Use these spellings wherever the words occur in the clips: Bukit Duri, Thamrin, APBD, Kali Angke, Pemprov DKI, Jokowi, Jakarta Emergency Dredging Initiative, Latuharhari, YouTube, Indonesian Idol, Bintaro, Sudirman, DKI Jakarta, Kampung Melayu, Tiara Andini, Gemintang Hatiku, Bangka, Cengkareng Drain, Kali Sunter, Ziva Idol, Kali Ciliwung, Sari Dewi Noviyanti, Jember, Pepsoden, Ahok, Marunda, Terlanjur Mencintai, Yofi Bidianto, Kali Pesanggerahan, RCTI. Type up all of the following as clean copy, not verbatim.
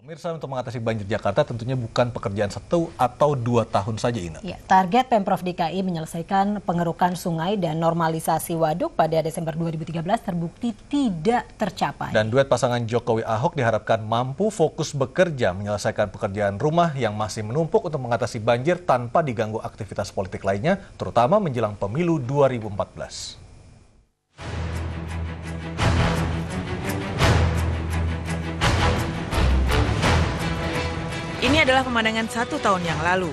Pemirsa, untuk mengatasi banjir Jakarta tentunya bukan pekerjaan 1 atau 2 tahun saja, Ina. Ya, target Pemprov DKI menyelesaikan pengerukan sungai dan normalisasi waduk pada Desember 2013 terbukti tidak tercapai. Dan duet pasangan Jokowi Ahok diharapkan mampu fokus bekerja menyelesaikan pekerjaan rumah yang masih menumpuk untuk mengatasi banjir tanpa diganggu aktivitas politik lainnya, terutama menjelang pemilu 2014. Ini adalah pemandangan 1 tahun yang lalu.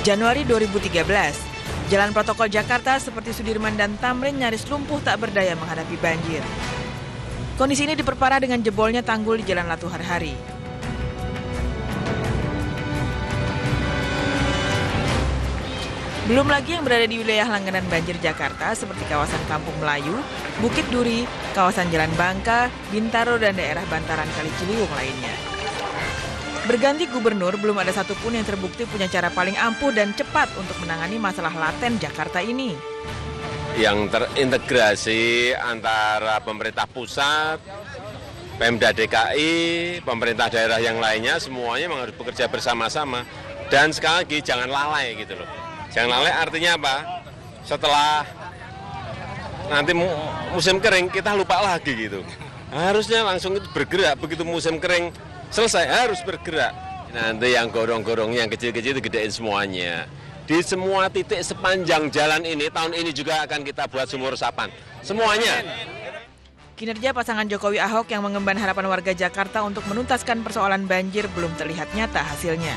Januari 2013, jalan protokol Jakarta seperti Sudirman dan Thamrin nyaris lumpuh tak berdaya menghadapi banjir. Kondisi ini diperparah dengan jebolnya tanggul di Jalan Latuharhari. Belum lagi yang berada di wilayah langganan banjir Jakarta seperti kawasan Kampung Melayu, Bukit Duri, kawasan Jalan Bangka, Bintaro, dan daerah bantaran Kali Ciliwung lainnya. Berganti gubernur, belum ada satupun yang terbukti punya cara paling ampuh dan cepat untuk menangani masalah laten Jakarta ini. Yang terintegrasi antara pemerintah pusat, Pemda DKI, pemerintah daerah yang lainnya, semuanya memang harus bekerja bersama-sama. Dan sekali lagi, jangan lalai gitu loh. Jangan lalai artinya apa? Setelah nanti musim kering kita lupa lagi gitu. Harusnya langsung itu bergerak, begitu musim kering selesai harus bergerak. Nanti yang gorong-gorong, yang kecil-kecil itu gedein semuanya. Di semua titik sepanjang jalan ini, tahun ini juga akan kita buat sumur resapan. Semuanya. Kinerja pasangan Jokowi Ahok yang mengemban harapan warga Jakarta untuk menuntaskan persoalan banjir belum terlihat nyata hasilnya.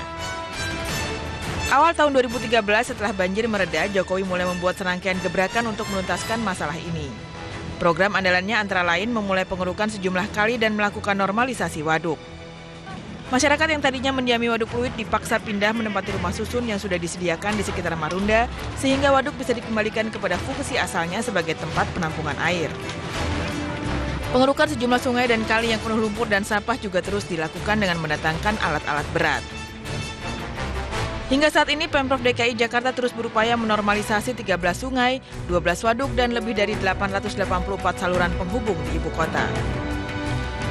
Awal tahun 2013 setelah banjir mereda, Jokowi mulai membuat serangkaian gebrakan untuk menuntaskan masalah ini. Program andalannya antara lain memulai pengerukan sejumlah kali dan melakukan normalisasi waduk. Masyarakat yang tadinya mendiami waduk fluid dipaksa pindah menempati rumah susun yang sudah disediakan di sekitar Marunda, sehingga waduk bisa dikembalikan kepada fungsi asalnya sebagai tempat penampungan air. Pengerukan sejumlah sungai dan kali yang penuh lumpur dan sampah juga terus dilakukan dengan mendatangkan alat-alat berat. Hingga saat ini, Pemprov DKI Jakarta terus berupaya menormalisasi 13 sungai, 12 waduk, dan lebih dari 884 saluran penghubung di ibu kota.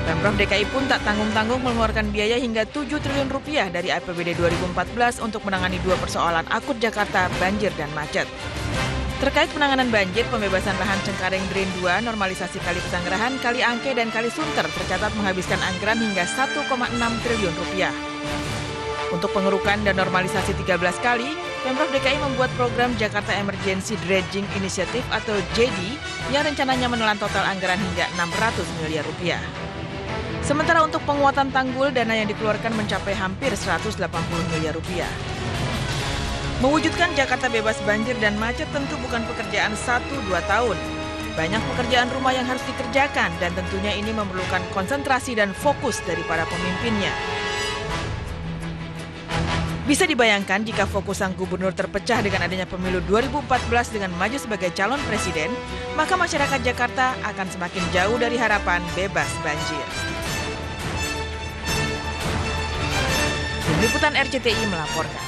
Pemprov DKI pun tak tanggung-tanggung mengeluarkan biaya hingga Rp7 triliun dari APBD 2014 untuk menangani 2 persoalan akut Jakarta, banjir dan macet. Terkait penanganan banjir, pembebasan lahan Cengkareng Drain 2, normalisasi Kali Pesanggerahan, Kali Angke, dan Kali Sunter tercatat menghabiskan anggaran hingga Rp1,6 triliun. Untuk pengerukan dan normalisasi 13 kali, Pemprov DKI membuat program Jakarta Emergency Dredging Initiative atau JD yang rencananya menelan total anggaran hingga Rp600 miliar. Sementara untuk penguatan tanggul, dana yang dikeluarkan mencapai hampir Rp180 miliar. Mewujudkan Jakarta bebas banjir dan macet tentu bukan pekerjaan 1-2 tahun. Banyak pekerjaan rumah yang harus dikerjakan dan tentunya ini memerlukan konsentrasi dan fokus dari para pemimpinnya. Bisa dibayangkan jika fokus sang gubernur terpecah dengan adanya pemilu 2014 dengan maju sebagai calon presiden, maka masyarakat Jakarta akan semakin jauh dari harapan bebas banjir. Liputan RCTI melaporkan.